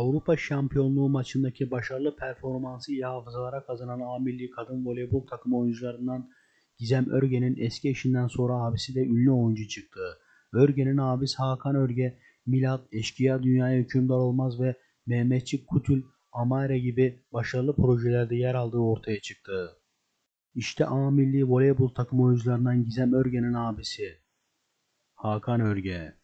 Avrupa Şampiyonluğu maçındaki başarılı performansı iyi hafızalara kazanan A Milli Kadın Voleybol Takımı oyuncularından Gizem Örge'nin eski eşinden sonra abisi de ünlü oyuncu çıktı. Örge'nin abisi Hakan Örge, Milat, Eşkıya Dünyaya Hükümdar Olmaz ve Mehmetçik Kutül Amare gibi başarılı projelerde yer aldığı ortaya çıktı. İşte A Milli Voleybol Takımı oyuncularından Gizem Örge'nin abisi Hakan Örge.